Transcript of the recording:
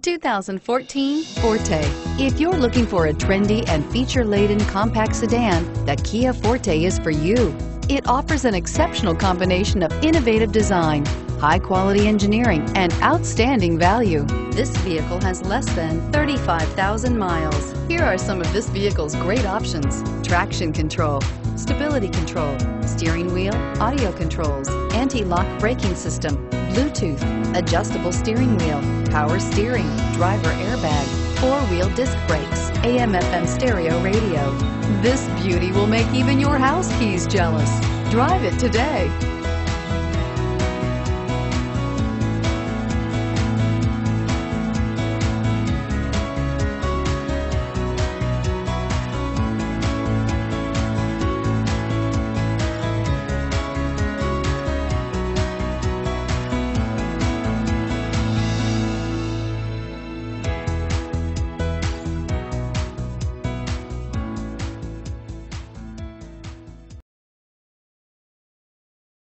The 2014 Forte. If you're looking for a trendy and feature-laden compact sedan, the Kia Forte is for you. It offers an exceptional combination of innovative design, high-quality engineering, and outstanding value. This vehicle has less than 35,000 miles. Here are some of this vehicle's great options: traction control, stability control, steering wheel audio controls, anti-lock braking system, Bluetooth, adjustable steering wheel, power steering, driver airbag, four-wheel disc brakes, AM/FM stereo radio. This beauty will make even your house keys jealous. Drive it today.